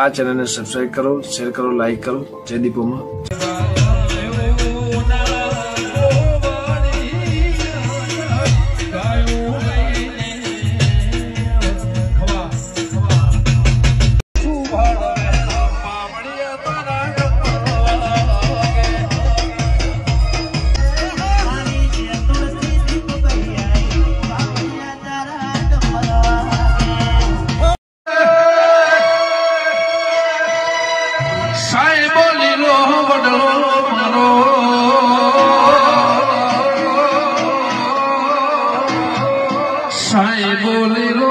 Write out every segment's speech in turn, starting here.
આ ચેનલને સબસ્ક્રાઇબ કરો, શેર કરો, લાઈક કરો. જય દીપોમાં. Sai bolero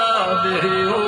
deho